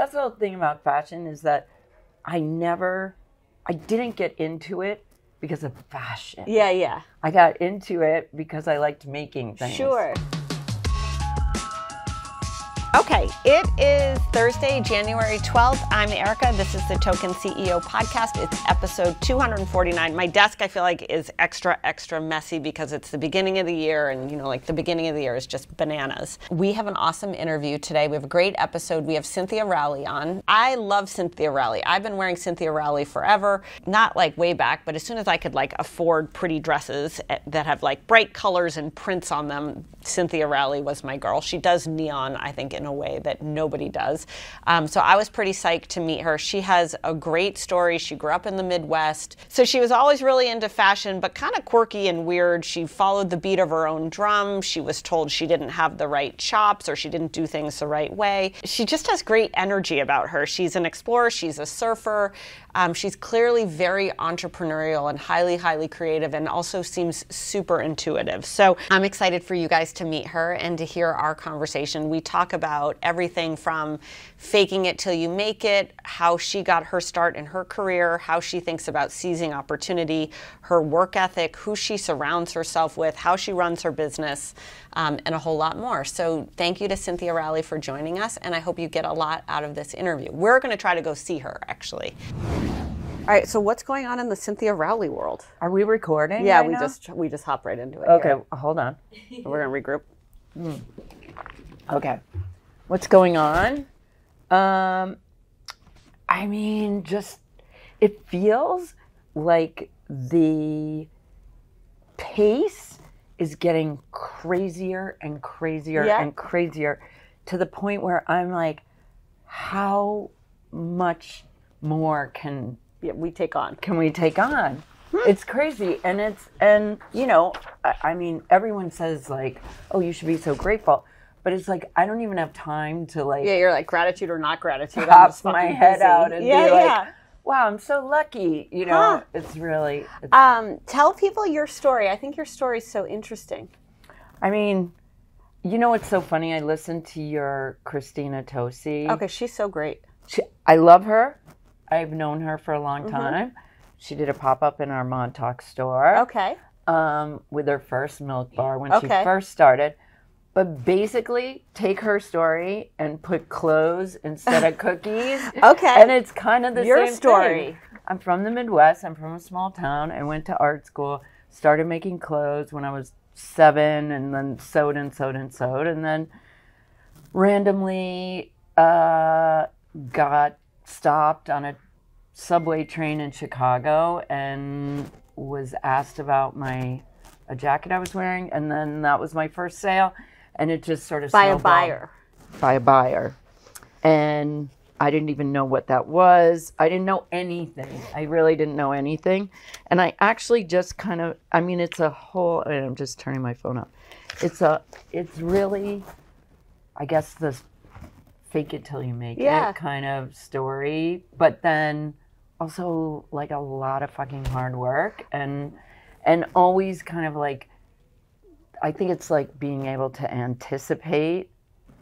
That's the whole thing about fashion, is that I didn't get into it because of fashion. Yeah, yeah. I got into it because I liked making things. Sure. Okay, it is Thursday, January 12th. I'm Erika. This is the Token CEO podcast. It's episode 249. My desk, I feel like, is extra, extra messy because it's the beginning of the year, and, you know, like the beginning of the year is just bananas. We have an awesome interview today. We have a great episode. We have Cynthia Rowley on. I love Cynthia Rowley. I've been wearing Cynthia Rowley forever. Not like way back, but as soon as I could like afford pretty dresses that have like bright colors and prints on them, Cynthia Rowley was my girl. She does neon, I think, in a way that nobody does. So I was pretty psyched to meet her. She has a great story. She grew up in the Midwest. So she was always really into fashion, but kind of quirky and weird. She followed the beat of her own drum. She was told she didn't have the right chops or she didn't do things the right way. She just has great energy about her. She's an explorer. She's a surfer. She's clearly very entrepreneurial and highly, highly creative, and also seems super intuitive. So I'm excited for you guys to meet her and to hear our conversation. We talk about everything from faking it till you make it, how she got her start in her career, how she thinks about seizing opportunity, her work ethic, who she surrounds herself with, how she runs her business, and a whole lot more. So thank you to Cynthia Rowley for joining us, and I hope you get a lot out of this interview. We're going to try to go see her, actually. All right, so what's going on in the Cynthia Rowley world? Are we recording? Yeah, we just hop right into it. Okay, here. Hold on. We're going to regroup. Okay. What's going on? I mean, just, it feels like the pace is getting crazier and crazier and crazier, to the point where I'm like, how much more can we take on? It's crazy. And you know, I mean, everyone says like, oh, you should be so grateful. But it's like, I don't even have time to like... Yeah, you're like, gratitude or not gratitude. Pop my head out and be like, wow, I'm so lucky. You know, it's really... It's... tell people your story. I think your story's so interesting. I mean, you know what's so funny? I listened to your Christina Tosi. Okay, she's so great. I love her. I've known her for a long time. She did a pop-up in our Montauk store. Okay. With her first milk bar when she first started. But basically, take her story and put clothes instead of cookies. Okay. And it's kind of the same story. I'm from the Midwest. I'm from a small town. I went to art school, started making clothes when I was 7, and then sewed. And then randomly got stopped on a subway train in Chicago and was asked about a jacket I was wearing. And then that was my first sale. And it just sort of snowballed. By a buyer. And I didn't even know what that was. I didn't know anything. I really didn't know anything. And I actually just kind of, I mean, it's a whole, I mean, I'm just turning my phone up. It's really, I guess, this fake it till you make it kind of story. But then also like a lot of fucking hard work, and always kind of like, I think it's like being able to anticipate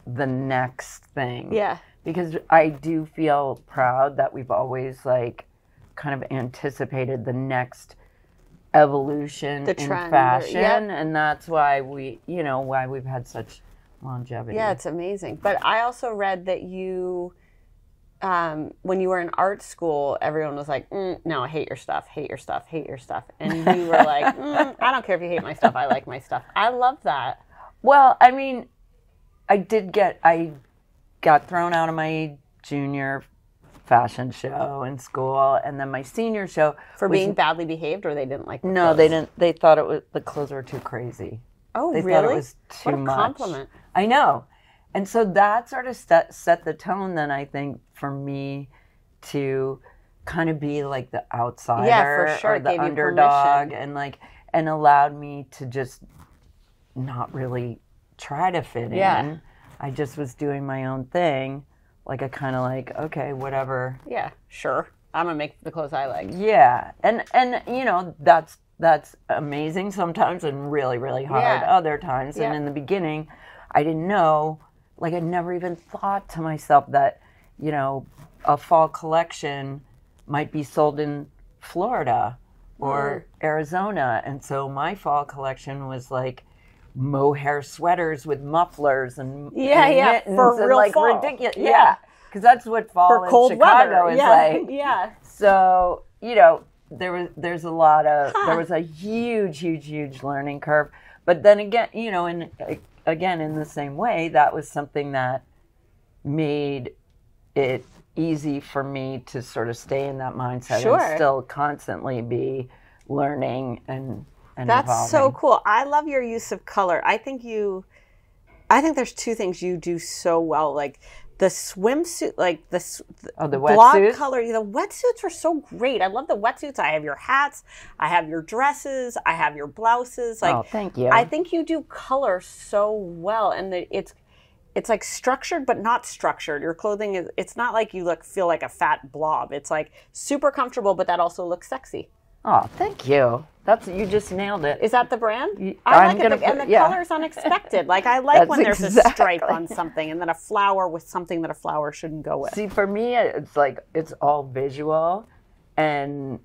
the next thing. Yeah. Because I do feel proud that we've always like kind of anticipated the next evolution in fashion. And that's why we've had such longevity. Yeah, it's amazing. But I also read that you, when you were in art school, everyone was like, no, hate your stuff. And you were like, I don't care if you hate my stuff. I like my stuff. I love that. Well, I mean, I got thrown out of my junior fashion show in school, and then my senior show. For being badly behaved, or they didn't like the clothes? They didn't. They thought the clothes were too crazy. Oh, really? They thought it was too much. What a compliment. I know. And so that sort of set the tone then, I think, for me to kind of be like the outsider or the underdog, and like, and allowed me to just not really try to fit in. I just was doing my own thing. Like, I kind of like, okay, whatever. Yeah, sure. I'm going to make the clothes I like. Yeah. And you know, that's amazing sometimes, and really, really hard other times. And in the beginning, I didn't know, like, I never even thought to myself that you know, a fall collection might be sold in Florida or Arizona. And so my fall collection was like mohair sweaters with mufflers and mittens for real, like, fall. Ridiculous. Yeah. Because that's what fall for in cold Chicago weather. Is like. Yeah. So, you know, there's a lot of, there was a huge, huge, huge learning curve. But then again, you know, and again, in the same way, that was something that made it easy for me to sort of stay in that mindset and still constantly be learning and that's evolving. So cool. I love your use of color. I think there's two things you do so well, like the swimsuit, like the wetsuits color. The wetsuits are so great. I love the wetsuits. I have your hats. I have your dresses. I have your blouses. Like, oh, thank you. I think you do color so well, and it's like structured but not structured. Your clothing is. It's not like you feel like a fat blob. It's like super comfortable, but that also looks sexy. Oh, thank you. That's, you just nailed it. Is that the brand? The color's unexpected. Like, I like when there's a stripe on something and then a flower with something that a flower shouldn't go with. See, for me, it's like, it's all visual and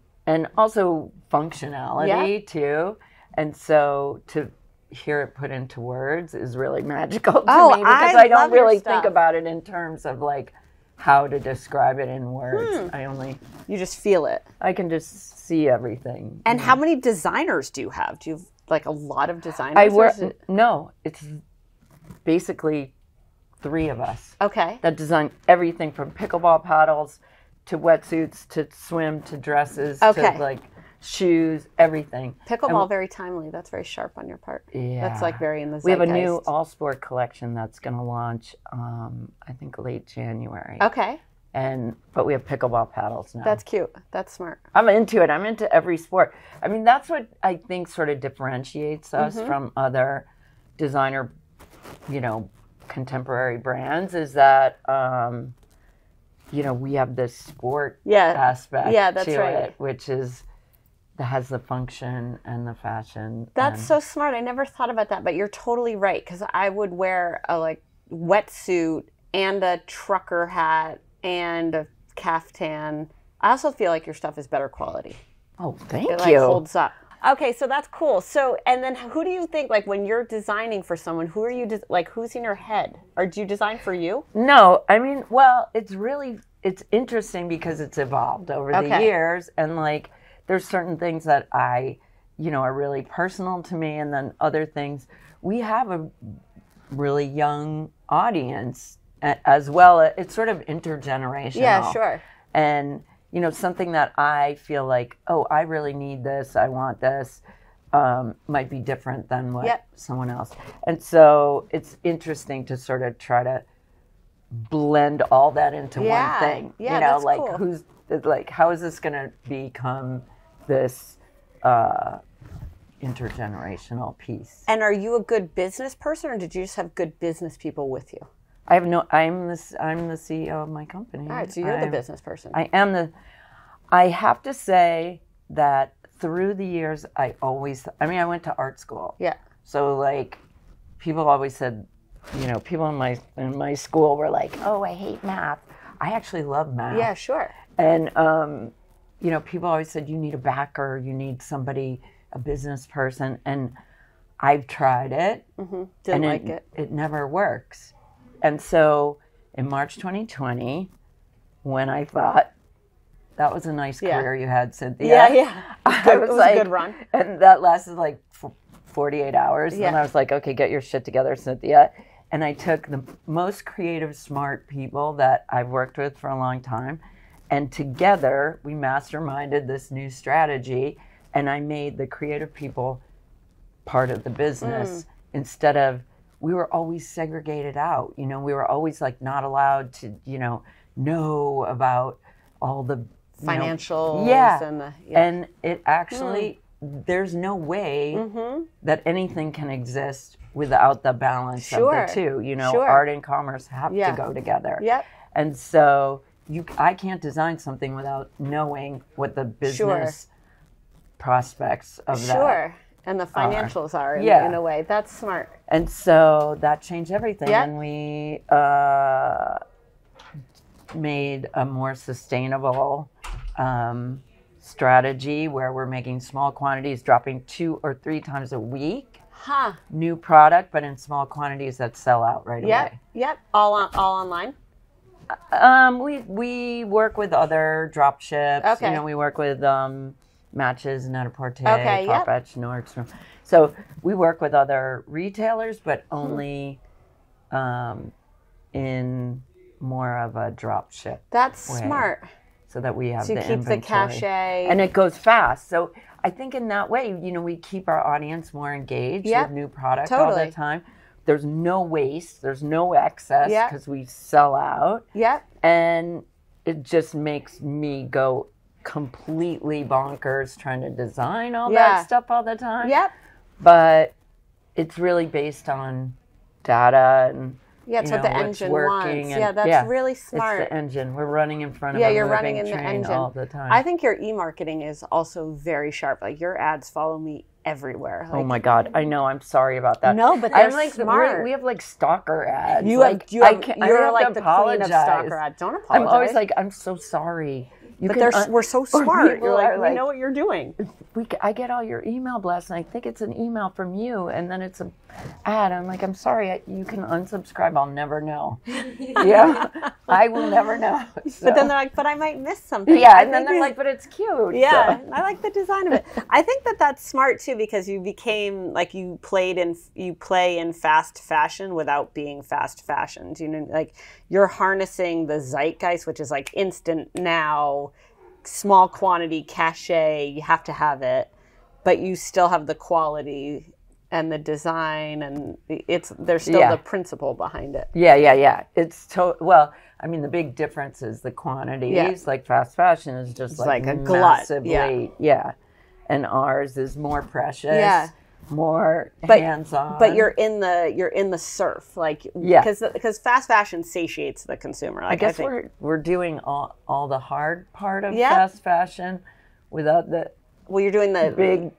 also functionality too. And so to hear it put into words is really magical to me, because I don't really think about it in terms of like how to describe it in words. You just feel it. I can just see everything. And how many designers do you have? Do you have like a lot of designers? No, it's basically three of us. Okay. That design everything from pickleball paddles to wetsuits to swim to dresses to like shoes, everything. Pickleball, very timely. That's very sharp on your part. Yeah. That's like very in the zeitgeist. We have a new all-sport collection that's going to launch, I think, late January. Okay. But we have pickleball paddles now. That's cute. That's smart. I'm into it. I'm into every sport. I mean, that's what I think sort of differentiates us from other designer, you know, contemporary brands is that, you know, we have this sport aspect to it, which is... that has the function and the fashion. That's so smart. I never thought about that, but you're totally right, because I would wear a like wetsuit and a trucker hat and a caftan. I also feel like your stuff is better quality. Oh, thank you. It like holds up. Okay, so that's cool. So, and then who do you think, like when you're designing for someone, who are you, like who's in your head? Or do you design for you? No, I mean, well, it's interesting because it's evolved over the years, and like, there's certain things that I, you know, are really personal to me, and then other things. We have a really young audience as well. It's sort of intergenerational. Yeah, sure. And, you know, something that I feel like, oh, I really need this, I want this, might be different than what someone else. And so it's interesting to sort of try to blend all that into one thing. Yeah, you know, that's like cool. Like, how is this going to become this intergenerational piece? And are you a good business person, or did you just have good business people with you? I have no. I'm the CEO of my company. All right, so you're the business person. I am the. I have to say that through the years, I went to art school. Yeah. So like, people always said, you know, people in my school were like, oh, I hate math. I actually love math. Yeah, sure. And, you know, people always said, you need a backer, you need somebody, a business person. And I've tried it. Mm-hmm. Didn't like it. It never works. And so in March 2020, when I thought, that was a nice career you had, Cynthia. Yeah, yeah. It was a good run. And that lasted like 48 hours. Yeah. And I was like, okay, get your shit together, Cynthia. And I took the most creative, smart people that I've worked with for a long time. And together, we masterminded this new strategy, and I made the creative people part of the business instead of, we were always segregated out. You know, we were always like not allowed to, you know about all the financials and the... Yeah. And it actually, there's no way that anything can exist without the balance of the two. You know, art and commerce have to go together. Yep. And so... I can't design something without knowing what the business prospects of that and the financials are in a way. That's smart. And so that changed everything. Yeah. And we made a more sustainable strategy where we're making small quantities, dropping 2 or 3 times a week. Huh. New product, but in small quantities that sell out right away. Yep. All online. We work with other drop ships. Okay. You know, we work with Matches, Net-a-porter, Farfetch, Nordstrom. So we work with other retailers, but only in more of a drop ship. That's way. Smart. So that we have so the keep inventory. The cachet. And it goes fast. So I think in that way, you know, we keep our audience more engaged with new product all the time. There's no waste. There's no excess because we sell out. Yep. And it just makes me go completely bonkers trying to design all that stuff all the time. Yep. But it's really based on data and it's what the engine wants. And, that's really smart. It's the engine. We're running in front of a moving train all the time. I think your e-marketing is also very sharp. Like your ads follow me everywhere. Like, oh my God. I know. I'm sorry about that. No, but they're like smart. We have like stalker ads. You're like the queen of stalker ads. Don't apologize. I'm always like, I'm so sorry. We're so smart. You're like, we know what you're doing. I get all your email blasts, and I think it's an email from you, and then it's an ad. I'm like, I'm sorry. You can unsubscribe. I'll never know. Yeah, I will never know. So. But then they're like, but I might miss something. Yeah, and then they're like, but it's cute. Yeah, so. I like the design of it. I think that that's smart too, because you became like you play in fast fashion without being fast fashioned. You know, like you're harnessing the zeitgeist, which is like instant now. Small quantity cachet, you have to have it, but you still have the quality and the design, and there's still the principle behind it. Yeah. I mean, the big difference is the quantities. Yeah. Like fast fashion is just like a massively, glut. Yeah. And ours is more precious. Yeah. More hands on, but you're in the surf, like because fast fashion satiates the consumer. Like, I guess we're doing all the hard part of fast fashion without the. Well, you're doing the big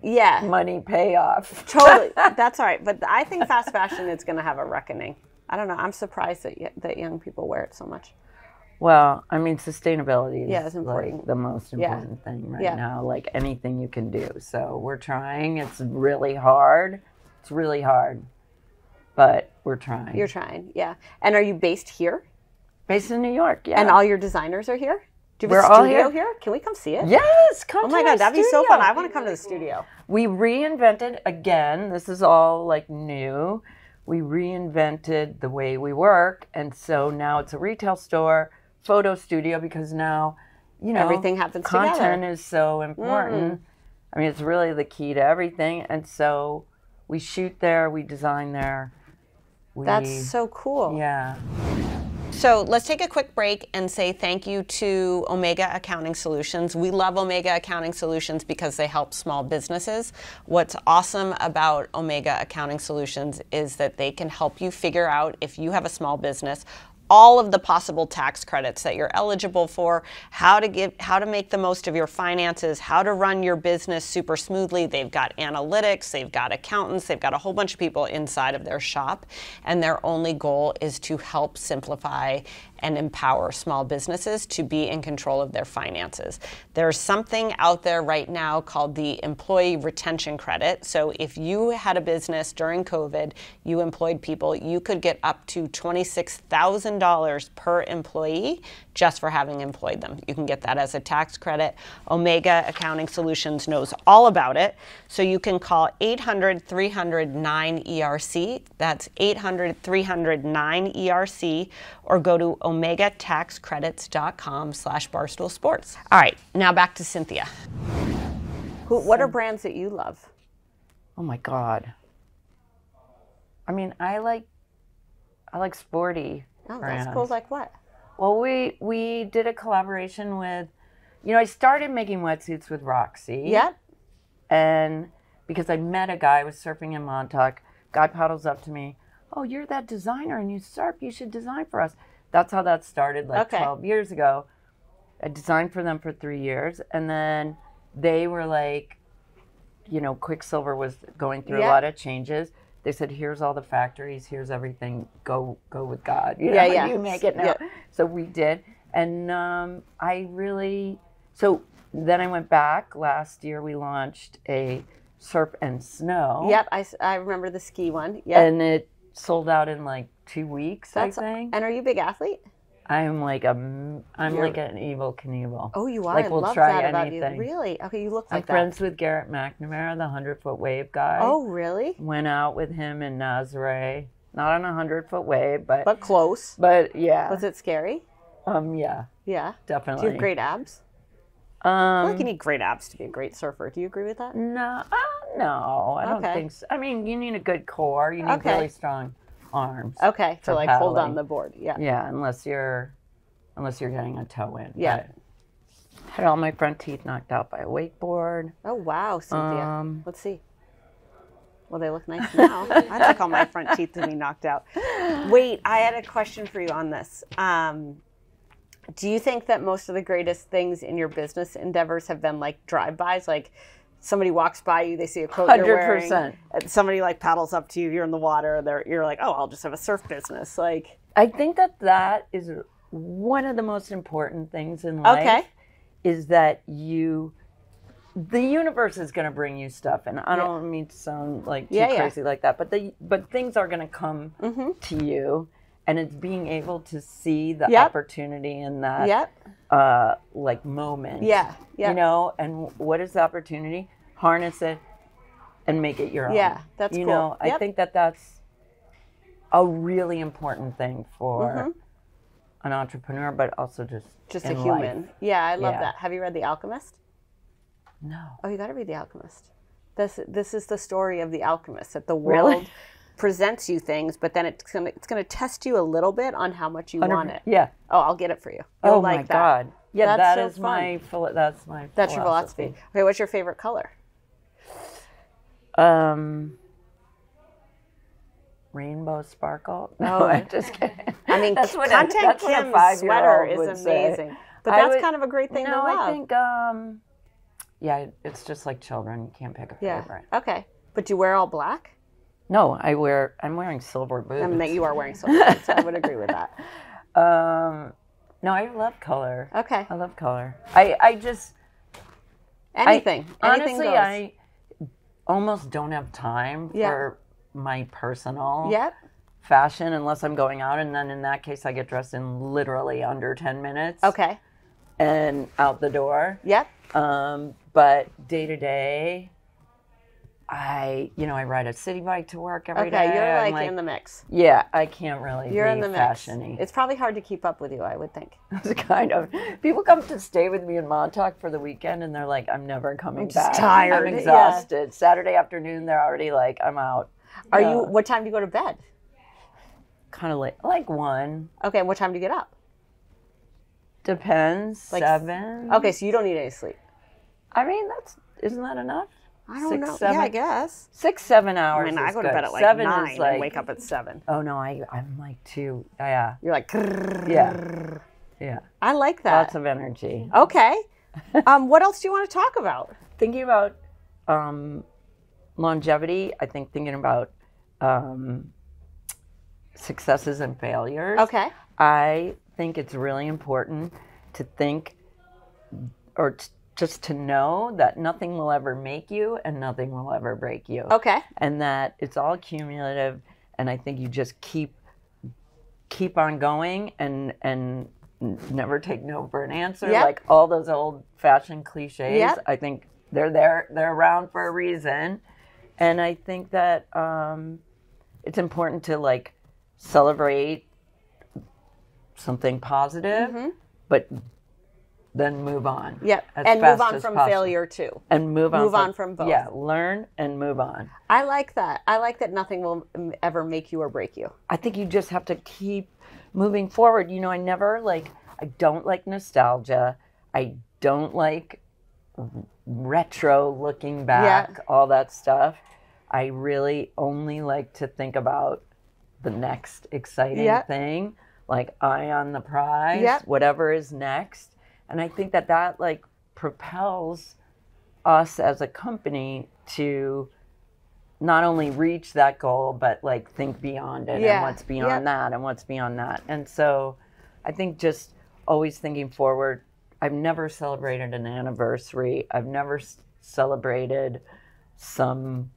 money payoff. Totally, that's all right. But I think fast fashion is going to have a reckoning. I don't know. I'm surprised that young people wear it so much. Well, I mean, sustainability is like the most important thing right now, like anything you can do. So we're trying. It's really hard. But we're trying. You're trying, yeah. And are you based here? Based in New York, yeah. And all your designers are here? Do you have a studio here? Can we come see it? Yes, come to the studio. Oh, my God, that'd be so fun. I want to come to the studio. We reinvented, again, this is all, like, new. We reinvented the way we work, and so now it's a retail store, photo studio, because now, you know, everything happens content together. Is so important. I mean, it's really the key to everything. And so we shoot there, we design there. That's so cool. Yeah. So let's take a quick break and say thank you to Omega Accounting Solutions. We love Omega Accounting Solutions because they help small businesses. What's awesome about Omega Accounting Solutions is that they can help you figure out, if you have a small business, all of the possible tax credits that you're eligible for, how to make the most of your finances, how to run your business super smoothly. They've got analytics, they've got accountants, they've got a whole bunch of people inside of their shop, and their only goal is to help simplify and empower small businesses to be in control of their finances. There's something out there right now called the employee retention credit. So if you had a business during COVID, you employed people, you could get up to $26,000 per employee just for having employed them. You can get that as a tax credit. Omega Accounting Solutions knows all about it. So you can call 800-300-9ERC. That's 800-300-9ERC, or go to omegataxcredits.com/barstool sports. All right, now back to Cynthia. What are brands that you love? Oh my God. I mean, I like sporty brands. That's cool. Like what? Well, we did a collaboration with, you know, I started making wetsuits with Roxy. Yep. And because I met a guy, I was surfing in Montauk. Guy paddles up to me. Oh, you're that designer and you surf. You should design for us. That's how that started, like 12 years ago. I designed for them for 3 years. And then they were like, you know, Quicksilver was going through a lot of changes. They said, here's all the factories. Here's everything. Go with God. You know, you make it now. Yeah. So we did. And I really, so then I went back. Last year we launched a Surf and Snow. Yep, I remember the ski one. Yep. And it sold out in like 2 weeks, I think. And are you a big athlete? I'm like a, like an evil Knievel. Oh, you are? Like, we'll try anything. About you. Really? Okay, you look like I'm friends with Garrett McNamara, the 100-foot wave guy. Oh, really? Went out with him in Nazaré. Not on a 100-foot wave, but... But close. But, yeah. Was it scary? Yeah. Yeah? Definitely. Do you have great abs? I feel like you need great abs to be a great surfer. Do you agree with that? No. No, I don't think so. I mean, you need a good core. You need really strong... arms. Okay, to like paddling. Hold on the board. Yeah. Yeah, unless you're getting a toe in. Yeah. I had all my front teeth knocked out by a wakeboard. Oh wow, Cynthia. Let's see. Well, they look nice now. I like all my front teeth to be knocked out. Wait, I had a question for you on this. Do you think that most of the greatest things in your business endeavors have been like drive-bys, like somebody walks by you, they see a coat you're wearing, 100%. Somebody like paddles up to you, you're in the water, you're like, oh, I'll just have a surf business. Like, I think that is one of the most important things in life. Okay. Is that the universe is going to bring you stuff, and I don't mean to sound like too crazy like that, but things are going to come to you, and it's being able to see the opportunity in that like moment. Yeah. You know, and what is the opportunity? Harness it and make it your own. Yeah, that's cool. You know, I think that's a really important thing for an entrepreneur, but also just in a human. Life. Yeah, I love that. Have you read The Alchemist? No. Oh, you got to read The Alchemist. This is the story of The Alchemist, that the world presents you things, but then it's going to test you a little bit on how much you want it. Yeah. Oh, I'll get it for you. You'll like that. Oh my God. Yeah, that's my philosophy. That's your philosophy. Okay, what's your favorite color? Rainbow sparkle. No, I'm just kidding. I mean, Content Kim's sweater is amazing. Say. But that's kind of a great thing to love. No, I think, it's just like children. You can't pick a favorite. Okay. But do you wear all black? No, I'm wearing silver boots. I mean, you are wearing silver boots. I would agree with that. No, I love color. Okay. I love color. I just... Anything. Honestly, goes. I almost don't have time for my personal fashion unless I'm going out. And then in that case, I get dressed in literally under 10 minutes. Okay. And out the door. Yep. But day to day... I ride a city bike to work every day. Okay, you're like in the mix. Yeah, I can't really be fashion-y. It's probably hard to keep up with you, I would think. Kind of. People come to stay with me in Montauk for the weekend, and they're like, I'm never coming back. I'm just tired. I'm exhausted. Yeah. Saturday afternoon, they're already like, I'm out. What time do you go to bed? Kind of late, like 1. Okay, what time do you get up? Depends, like 7. Okay, so you don't need any sleep. I mean, isn't that enough? I don't know. 7, yeah, I guess. 6-7 hours. I mean, I go to bed at like 9 and wake up at 7. Oh no, I'm like 2. Yeah. You're like grrr. Yeah. Yeah. I like that. Lots of energy. Okay. What else do you want to talk about? Thinking about longevity. I think thinking about successes and failures. Okay. I think it's really important to think just to know that nothing will ever make you and nothing will ever break you. Okay. And that it's all cumulative, and I think you just keep on going and never take no for an answer. Yep. Like all those old-fashioned cliches, I think they're there. They're around for a reason. And I think that it's important to like celebrate something positive, but then move on. Yep. And move on from failure too. And move on from both. Yeah, learn and move on. I like that. I like that nothing will ever make you or break you. I think you just have to keep moving forward. You know, I don't like nostalgia. I don't like retro looking back, all that stuff. I really only like to think about the next exciting thing, like eye on the prize, whatever is next. And I think that like propels us as a company to not only reach that goal, but like think beyond it and what's beyond that and what's beyond that. And so I think just always thinking forward. I've never celebrated an anniversary. I've never celebrated some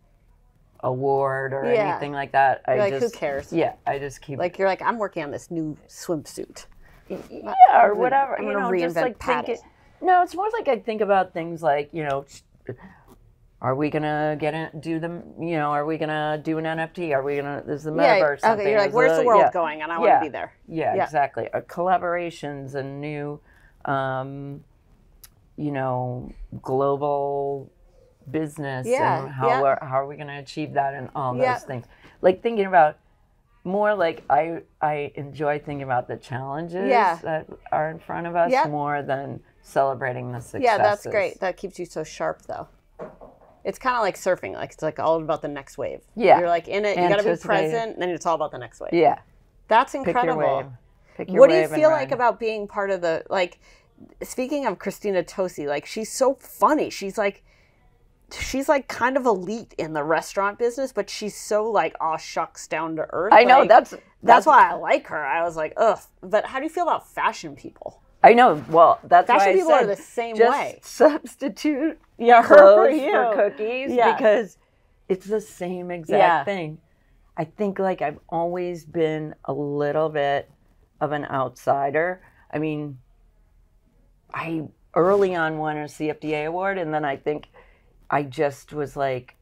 award or anything like that. You're just, who cares? Yeah, I just keep... Like, you're like, I'm working on this new swimsuit. Yeah, or whatever. I'm going to reinvent paddles. No, it's more like I think about things like, you know, are we going to are we going to do an NFT? Are we going to, is the metaverse something? You're like, where's the world going? And I want to be there. Yeah, exactly. Collaborations and new, global business and how are we going to achieve that and all those things. Like thinking about more like I enjoy thinking about the challenges that are in front of us more than celebrating the successes. Yeah, that's great. That keeps you so sharp though. It's kind of like surfing. Like it's like all about the next wave. Yeah. You're like in it. You got to be present, and then it's all about the next wave. Yeah. That's incredible. What do you feel like about being part of the, like, speaking of Christina Tosi, like she's so funny. She's like kind of elite in the restaurant business, but she's so like aw shucks down to earth. I know, like, that's why I like her. I was like, ugh. But how do you feel about fashion people? I know. Well, that's fashion why people I said, are the same just way. Substitute clothes for cookies because it's the same exact thing. I think like I've always been a little bit of an outsider. I mean, I early on won a CFDA award, and then I think I just was like,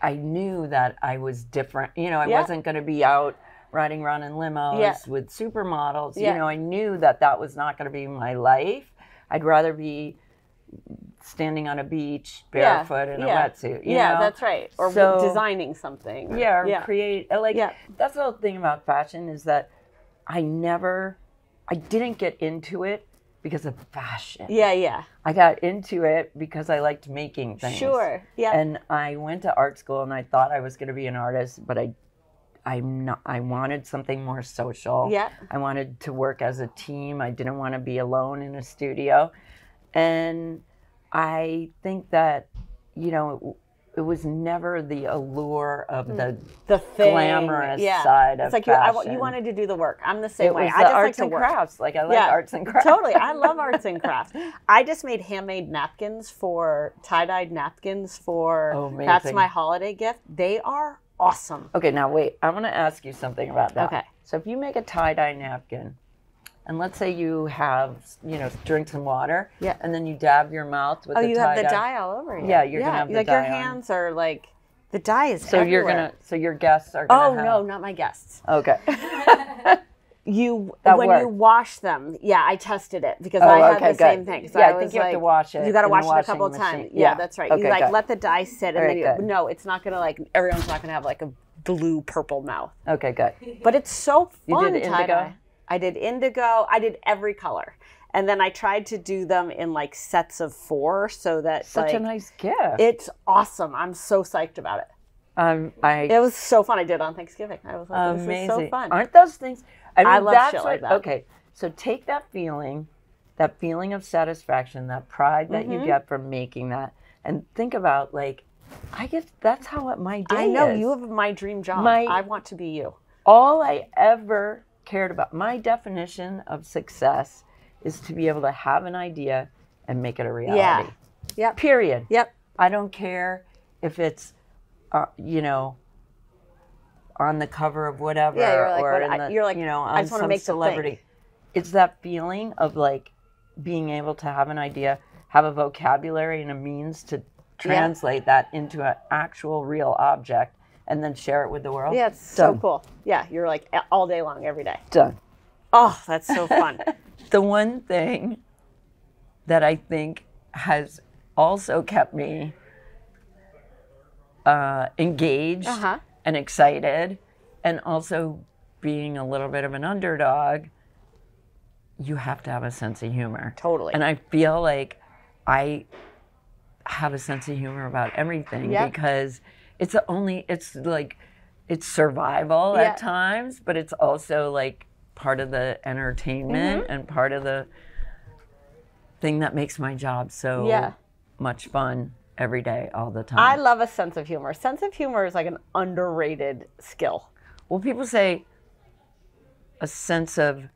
I knew that I was different. You know, I wasn't going to be out riding around in limos with supermodels. You know, I knew that was not going to be my life. I'd rather be standing on a beach barefoot in a wetsuit. You know? That's right. Or designing something. Yeah, or create. Like, that's the whole thing about fashion is that I didn't get into it because of fashion. I got into it because I liked making things. Sure. Yeah. And I went to art school and I thought I was going to be an artist, but I'm not. I wanted something more social. Yeah. I wanted to work as a team. I didn't want to be alone in a studio. And I think that, you know, it was never the allure of the glamorous side of fashion. It's like you wanted to do the work. I'm the same way. I just like to work. I like arts and crafts. Totally. I love arts and crafts. I just made handmade napkins tie-dyed napkins that's my holiday gift. They are awesome. Okay, now wait. I want to ask you something about that. Okay. So if you make a tie-dye napkin, and let's say you have, drink some water, and then you dab your mouth with the dye. Oh, you have the dye all over you. Yeah, you're going to have the dye on. Your hands are like, the dye is everywhere. So your guests are going to have... Oh, no, not my guests. Okay. You wash them, I tested it because I had the same thing. So I think you have to wash it. You got to wash it a couple of times. Yeah, that's right. Okay, you let the dye sit, and then it's not going to everyone's not going to have a blue purple mouth. Okay, good. But it's so fun. You did indigo? I did indigo. I did every color. And then I tried to do them in sets of 4 so that such a nice gift. It's awesome. I'm so psyched about it. It was so fun. I did on Thanksgiving. I was like, amazing. This is so fun. Aren't those things? I mean, I love shit like that. Okay. So take that feeling of satisfaction, that pride that you get from making that, and think about I guess that's how my day is. I know you have my dream job. I want to be you. All I ever cared about. My definition of success is to be able to have an idea and make it a reality. Yeah. Yep. Period. Yep. I don't care if it's, on the cover of whatever. Yeah, I just want to make celebrity. The thing. It's that feeling of being able to have an idea, have a vocabulary and a means to translate that into an actual real object. And then share it with the world. Yeah, it's so cool. Yeah, you're all day long, every day. Done. Oh, that's so fun. The one thing that I think has also kept me engaged and excited, and also being a little bit of an underdog, you have to have a sense of humor. Totally. And I feel like I have a sense of humor about everything because... It's survival at times, but it's also part of the entertainment and part of the thing that makes my job so much fun every day, all the time. I love a sense of humor. Sense of humor is an underrated skill. Well, people say a sense of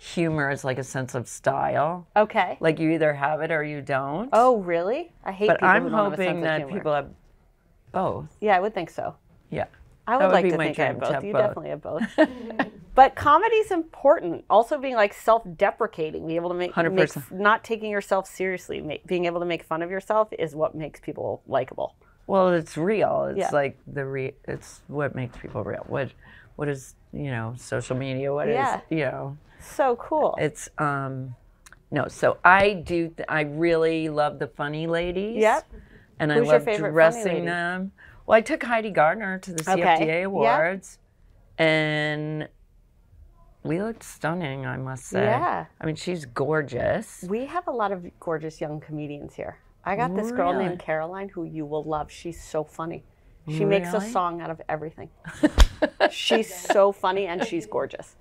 humor is like a sense of style. Okay. Like you either have it or you don't. Oh, really? I hate people who don't have a sense of humor. But I'm hoping that people have both. Yeah, I would think so. Yeah. I would like to think I have both. You definitely have both. But comedy's important. Also being like self-deprecating, being able to make, 100%. Not taking yourself seriously, being able to make fun of yourself is what makes people likable. Well, it's real. It's like it's what makes people real. What is, you know, social media? What is, you know? So cool. It's no. So I really love the funny ladies. Yep. And Who's I love dressing them. Well, I took Heidi Gardner to the CFDA Awards, and we looked stunning, I must say. Yeah. I mean, she's gorgeous. We have a lot of gorgeous young comedians here. I got this girl named Caroline who you will love. She's so funny. She makes a song out of everything. She's so funny, and she's gorgeous.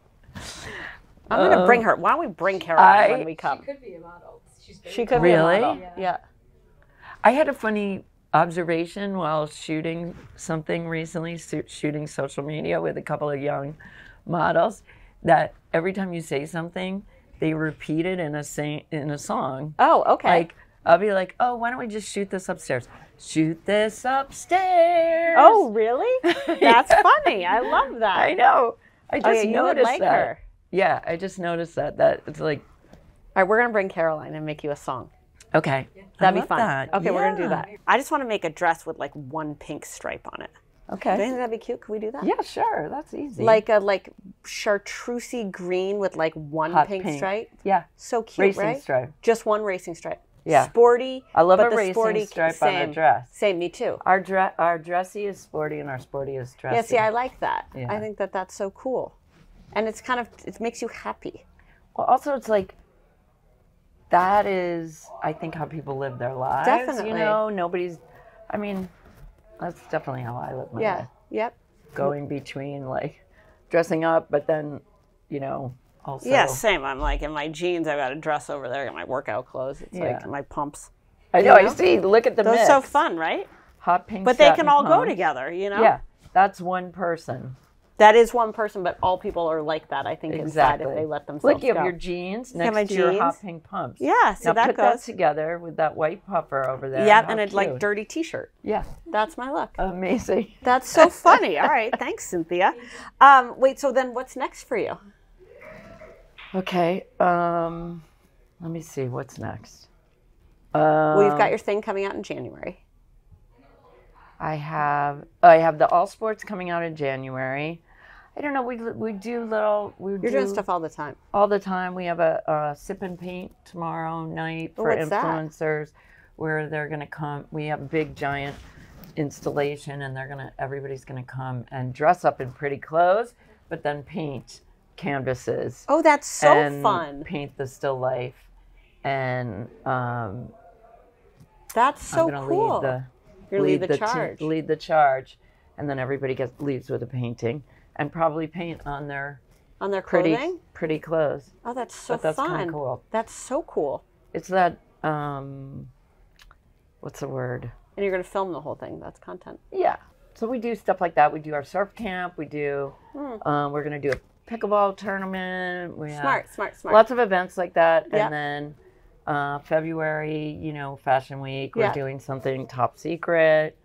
I'm going to bring her. Why don't we bring Caroline when we come? She could be a model. She could be a model. Yeah. I had a funny observation while shooting something recently, shooting social media with a couple of young models, that every time you say something, they repeat it in a song. Oh, okay. Like, I'll be like, oh, why don't we just shoot this upstairs? Shoot this upstairs. Oh, really? That's funny. I love that. I know. I just noticed that. Her. Yeah, I just noticed that it's like. All right, we're going to bring Caroline and make you a song. Okay. Yeah. That'd be fun. That. Okay, we're going to do that. I just want to make a dress with like one pink stripe on it. Okay. Do you think that'd be cute? Could we do that? Yeah, sure. That's easy. Like a chartreusey green with like one pink stripe. Yeah. So cute, racing right? Racing stripe. Just one racing stripe. Yeah. Sporty. I love a racing stripe on a dress. Same, me too. Our dressy is sporty and our sporty is dressy. Yeah, see, I like that. Yeah. I think that's so cool. And it's kind of, it makes you happy. Well, also it's like, that is, I think, how people live their lives. Definitely. You know, that's definitely how I live my life. Yeah, yep. Going between, like, dressing up, but then, you know, also. Yeah, same. I'm like, in my jeans, I've got a dress over there, I got my workout clothes. It's like my pumps. I know, I see. Look at the mix. Those are so fun, right? Hot pink But they can all go together, you know? Yeah, that's one person. That is one person, but all people are like that, I think, inside if they let themselves go. Look, you have your jeans next to your hot pink pumps. Yeah, so that goes. Now put that together with that white puffer over there. Yeah, and a like dirty T-shirt. Yeah. That's my look. Amazing. That's so funny. All right, thanks, Cynthia. Wait, so then what's next for you? Okay, let me see, what's next? Well, you've got your thing coming out in January. I have the all sports coming out in January. I don't know. We do little. You're doing stuff all the time. All the time. We have a sip and paint tomorrow night for influencers, where they're going to come. We have a big giant installation, and everybody's going to come and dress up in pretty clothes, but then paint canvases. Oh, that's so fun! Paint the still life, and that's so cool. You're lead the charge. Lead the charge, and then everybody leaves with a painting, and probably paint on their clothing? Pretty clothes. Oh, that's so fun. But that's kind of cool. That's so cool. It's that what's the word? And you're going to film the whole thing. That's content. Yeah. So we do stuff like that. We do our surf camp. We do. We're going to do a pickleball tournament. We smart. Lots of events like that, and then. February, you know, Fashion Week. We're doing something top secret.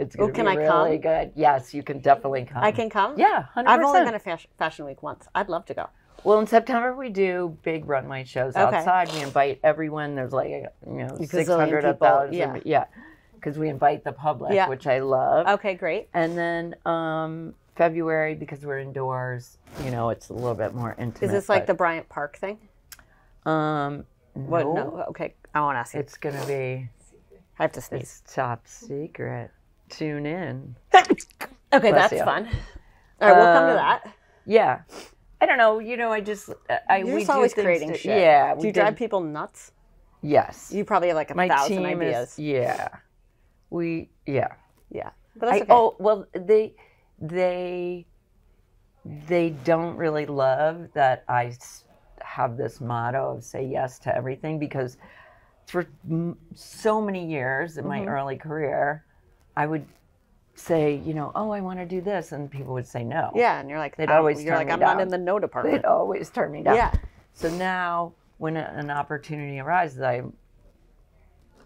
It's going to be really good. Yes, you can definitely come. I can come? Yeah, 100%. I've only been to Fashion Week once. I'd love to go. Well, in September, we do big runway shows outside. We invite everyone. There's like, you know, 600 up out. Yeah, because we invite the public, which I love. Okay, great. And then February, because we're indoors, you know, it's a little bit more intimate. Is this like the Bryant Park thing? What? No. Okay, I won't ask you. It's going to be... I have to sneeze. It's top secret. Tune in. Okay, that's fun. All right, we'll come to that. Yeah. I don't know. You know, You're just always creating shit. Yeah. Do you drive people nuts? Yes. You probably have like 1,000 ideas. Yeah. But that's okay. Oh, well, they don't really love that I... have this motto of say yes to everything, because for so many years in my early career, I would say, you know, oh, I want to do this, and people would say no. Yeah, and you're like, I'm not in the no department. They'd always turn me down. Yeah. So now when an opportunity arises, I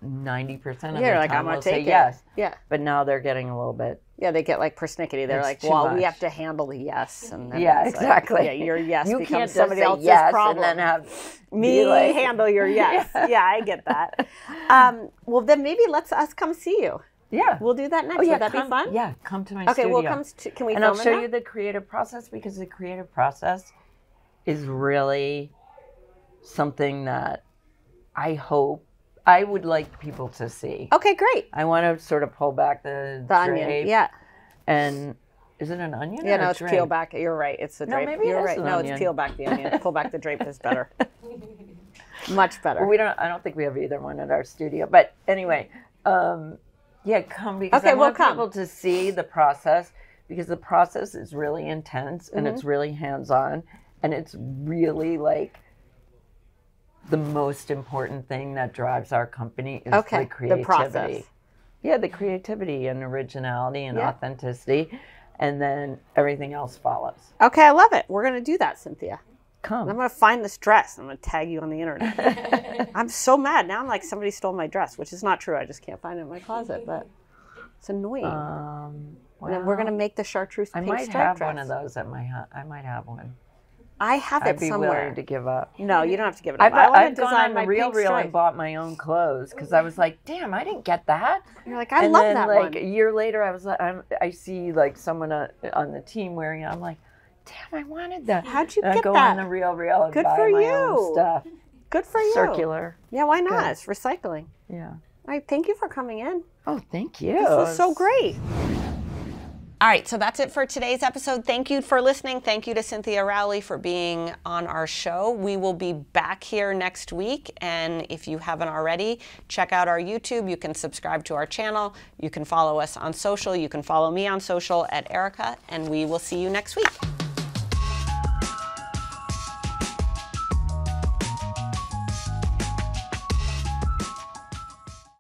90% of the time will say yes. Yeah. But now they're getting a little bit. Yeah, they get like persnickety. They're like, well, we have to handle the yes. And then yeah, exactly. Like, yeah, your yes you becomes somebody else's problem. And then have me like, handle your yes. Yeah. Yeah, I get that. Well, then maybe let's us come see you. Yeah. We'll do that next. Oh, yeah, would that be fun? Yeah, come to my studio. Okay, well, can we film I'll show you the creative process, because the creative process is really something that I hope I would like people to see. Okay, great. I want to sort of pull back the onion. Yeah. And is it an onion? Yeah, or no, it's peel back. You're right. It's the drape. No, maybe you're right. No, onion. It's peel back the onion. Pull back the drape is better. Much better. Well, I don't think we have either one at our studio. But anyway, yeah, come, because I want people to see the process, because the process is really intense and it's really hands-on, and it's really like the most important thing that drives our company is the creativity. The process. Yeah, the creativity and originality and authenticity, and then everything else follows. Okay, I love it. We're going to do that, Cynthia. Come. I'm going to find this dress. I'm going to tag you on the internet. I'm so mad. Now I'm like, somebody stole my dress, which is not true. I just can't find it in my closet, but it's annoying. Well, and we're going to make the chartreuse pink striped dress. I might have one of those at my house. I might have one. I have it somewhere. I'd be willing to give up. No, you don't have to give it up. I've gone on my RealReal and bought my own clothes, because I was like, damn, I didn't get that. And you're like, I love that one. And then like a year later, I was like, I see like someone on the team wearing it. I'm like, damn, I wanted that. How'd you get that? I go on the RealReal and buy my own stuff. Good for you. Circular. Yeah, why not? It's recycling. Yeah. All right, thank you for coming in. Oh, thank you. This was so great. All right, so that's it for today's episode. Thank you for listening. Thank you to Cynthia Rowley for being on our show. We will be back here next week, and if you haven't already, check out our YouTube. You can subscribe to our channel. You can follow us on social. You can follow me on social at Erika, and we will see you next week.